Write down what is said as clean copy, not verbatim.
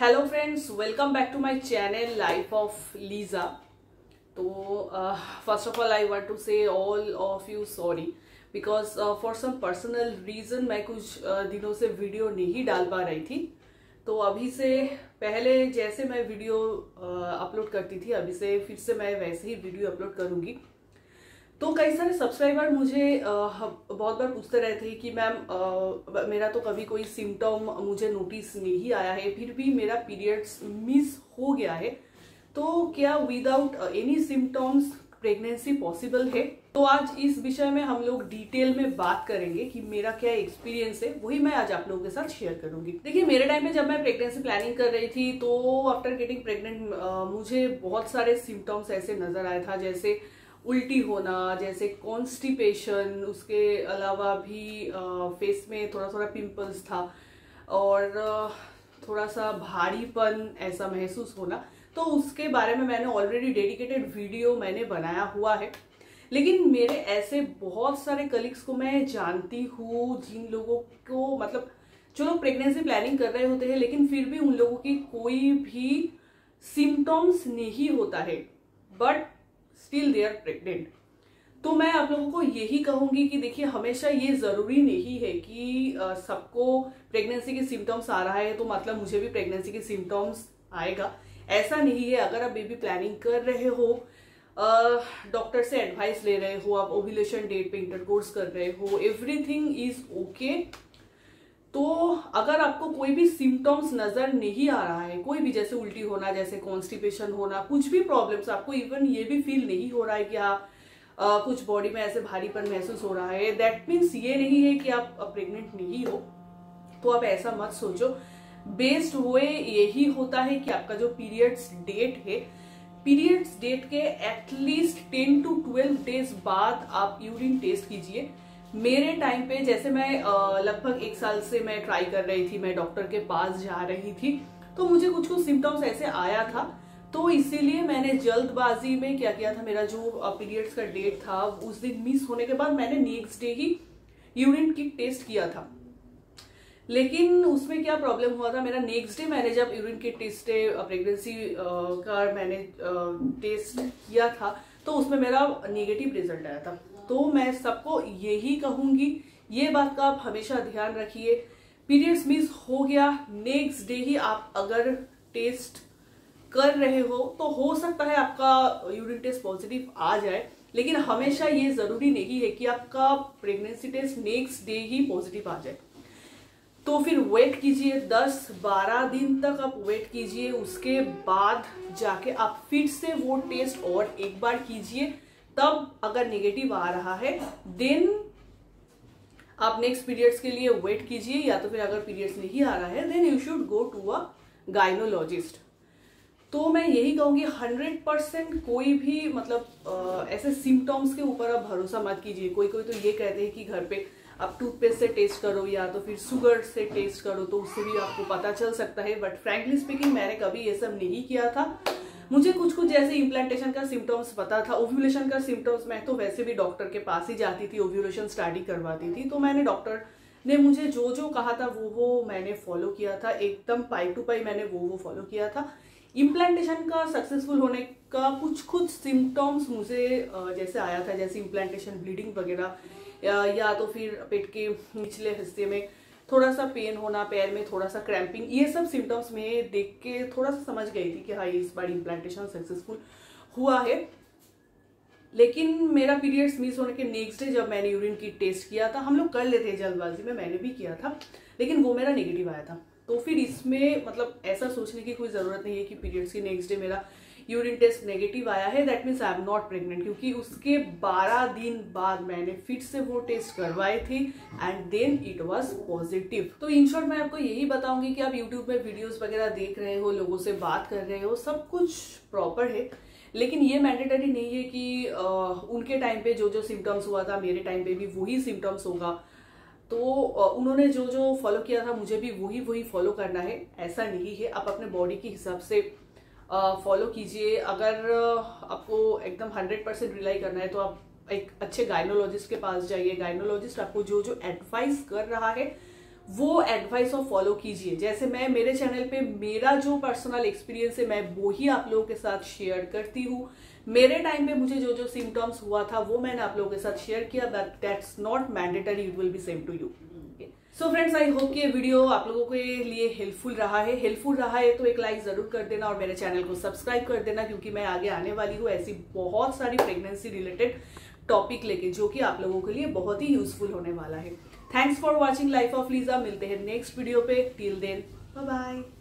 Hello friends, welcome back to my channel life of Liza. तो first of all I want to say all of you sorry because for some personal reason मैं कुछ दिनों से video नहीं डाल पा रही थी। तो अभी से पहले जैसे मैं वीडियो अपलोड करती थी अभी से फिर से मैं वैसे ही वीडियो अपलोड करूँगी। तो कई सारे सब्सक्राइबर मुझे बहुत बार पूछते रहे थे कि मैम मेरा तो कभी कोई सिम्टम मुझे नोटिस नहीं आया है, फिर भी मेरा पीरियड्स मिस हो गया है, तो क्या without any symptoms pregnancy possible है? तो आज इस विषय में हम लोग डिटेल में बात करेंगे कि मेरा क्या एक्सपीरियंस है, वही मैं आज आप लोगों के साथ शेयर करूंगी। देखिए, मेरे टाइम में जब मैं प्रेगनेंसी प्लानिंग कर रही थी तो आफ्टर गेटिंग प्रेगनेंट मुझे बहुत सारे सिम्टम्स ऐसे नजर आया था, जैसे उल्टी होना, जैसे कॉन्स्टिपेशन, उसके अलावा भी फेस में थोड़ा थोड़ा पिंपल्स था और थोड़ा सा भारीपन ऐसा महसूस होना। तो उसके बारे में मैंने ऑलरेडी डेडिकेटेड वीडियो मैंने बनाया हुआ है, लेकिन मेरे ऐसे बहुत सारे कलीग्स को मैं जानती हूँ जिन लोगों को मतलब जो लोग प्रेगनेंसी प्लानिंग कर रहे होते हैं लेकिन फिर भी उन लोगों की कोई भी सिम्टम्स नहीं होता है, but still they are pregnant. तो मैं आप लोगों को यही कहूंगी कि देखिए, हमेशा ये ज़रूरी नहीं है कि सबको प्रेगनेंसी के सिम्टम्स आ रहा है तो मतलब मुझे भी प्रेगनेंसी के सिम्टम्स आएगा, ऐसा नहीं है। अगर आप बेबी प्लानिंग कर रहे हो, डॉक्टर से एडवाइस ले रहे हो, आप ओव्यूलेशन डेट पे इंटरकोर्स कर रहे हो, एवरीथिंग इज ओके। तो अगर आपको कोई भी सिम्टम्स नज़र नहीं आ रहा है, कोई भी जैसे उल्टी होना, जैसे कॉन्स्टिपेशन होना, कुछ भी प्रॉब्लम्स, आपको इवन ये भी फील नहीं हो रहा है कि हाँ कुछ बॉडी में ऐसे भारीपन महसूस हो रहा है, दैट मीन्स ये नहीं है कि आप प्रेग्नेंट नहीं हो। तो आप ऐसा मत सोचो। बेस्ड हुए यही होता है कि आपका जो पीरियड्स डेट है, पीरियड्स डेट के एटलीस्ट 10 to 12 days बाद आप यूरिन टेस्ट कीजिए। मेरे टाइम पे जैसे मैं लगभग 1 साल से मैं ट्राई कर रही थी, मैं डॉक्टर के पास जा रही थी, तो मुझे कुछ कुछ सिम्टम्स ऐसे आया था। तो इसीलिए मैंने जल्दबाजी में क्या किया था, मेरा जो पीरियड्स का डेट था उस दिन मिस होने के बाद मैंने नेक्स्ट डे ही यूरिन की टेस्ट किया था। लेकिन उसमें क्या प्रॉब्लम हुआ था, मेरा नेक्स्ट डे मैंने जब यूरिन के टेस्ट प्रेगनेंसी का मैंने टेस्ट किया था तो उसमें मेरा नेगेटिव रिजल्ट आया था। तो मैं सबको यही कहूंगी, ये बात का आप हमेशा ध्यान रखिए, पीरियड्स मिस हो गया, नेक्स्ट डे ही आप अगर टेस्ट कर रहे हो तो हो सकता है आपका यूरिन टेस्ट पॉजिटिव आ जाए, लेकिन हमेशा ये ज़रूरी नहीं है कि आपका प्रेगनेंसी टेस्ट नेक्स्ट डे ही पॉजिटिव आ जाए। तो फिर वेट कीजिए, 10-12 दिन तक आप वेट कीजिए, उसके बाद जाके आप फिर से वो टेस्ट और एक बार कीजिए, तब अगर नेगेटिव आ रहा है देन आप नेक्स्ट पीरियड्स के लिए वेट कीजिए, या तो फिर अगर पीरियड्स नहीं आ रहा है then you should go to a gynaecologist. तो मैं यही कहूँगी 100% कोई भी मतलब ऐसे सिम्टम्स के ऊपर आप भरोसा मत कीजिए। कोई तो ये कहते हैं कि घर पे आप टूथपेस्ट से टेस्ट करो या तो फिर शुगर से टेस्ट करो तो उससे भी आपको पता चल सकता है, बट फ्रेंकली स्पीकिंग मैंने कभी ये सब नहीं किया था। मुझे कुछ कुछ जैसे इम्प्लांटेशन का सिम्टम्स पता था, ओव्यूलेशन का सिम्टम्स मैं तो वैसे भी डॉक्टर के पास ही जाती थी, ओव्यूलेशन स्टडी करवाती थी, तो मैंने डॉक्टर ने मुझे जो जो कहा था वो मैंने फॉलो किया था, एकदम पाई टू पाई मैंने वो फॉलो किया था। इम्प्लांटेशन का सक्सेसफुल होने का कुछ सिम्टम्स मुझे जैसे आया था, जैसे इम्प्लांटेशन ब्लीडिंग वगैरह, या तो फिर पेट के निचले हिस्से में थोड़ा सा पेन होना, पैर में थोड़ा सा क्रैम्पिंग, ये सब सिम्टम्स में देख के थोड़ा सा समझ गई थी कि हाँ इस बार इम्प्लांटेशन सक्सेसफुल हुआ है। लेकिन मेरा पीरियड्स मिस होने के नेक्स्ट डे जब मैंने यूरिन की टेस्ट किया था, हम लोग कर लेते हैं जल्दबाजी में, मैंने भी किया था, लेकिन वो मेरा नेगेटिव आया था। तो फिर इसमें मतलब ऐसा सोचने की कोई ज़रूरत नहीं है कि पीरियड्स के नेक्स्ट डे मेरा यूरिन टेस्ट नेगेटिव आया है that means I am not pregnant, क्योंकि उसके 12 दिन बाद मैंने फिर से वो टेस्ट करवाए थे and then it was positive. तो इन शॉर्ट मैं आपको यही बताऊंगी कि आप यूट्यूब में वीडियोस वगैरह देख रहे हो, लोगों से बात कर रहे हो, सब कुछ प्रॉपर है, लेकिन ये मैंडेटरी नहीं है कि उनके टाइम पे जो जो सिम्टम्स हुआ था मेरे टाइम पे भी वही सिम्टम्स होगा, तो उन्होंने जो जो फॉलो किया था मुझे भी वही फॉलो करना है, ऐसा नहीं है। आप अपने बॉडी के हिसाब से फॉलो कीजिए। अगर आपको एकदम 100% रिलाई करना है तो आप एक अच्छे गायनोलॉजिस्ट के पास जाइए, गायनोलॉजिस्ट आपको जो जो एडवाइस कर रहा है वो एडवाइस और फॉलो कीजिए। जैसे मैं मेरे चैनल पे मेरा जो पर्सनल एक्सपीरियंस है मैं वो ही आप लोगों के साथ शेयर करती हूँ। मेरे टाइम में मुझे जो जो सिम्टम्स हुआ था वो मैंने आप लोगों के साथ शेयर किया। But that's not mandatory, it will be same to you. So friends, I hope कि ये वीडियो आप लोगों के लिए हेल्पफुल रहा है तो एक लाइक जरूर कर देना और मेरे चैनल को सब्सक्राइब कर देना, क्योंकि मैं आगे आने वाली हूँ ऐसी बहुत सारी प्रेगनेंसी रिलेटेड टॉपिक लेके जो कि आप लोगों के लिए बहुत ही यूजफुल होने वाला है। Thanks for watching life of Liza. मिलते हैं नेक्स्ट वीडियो पे। Till then bye bye.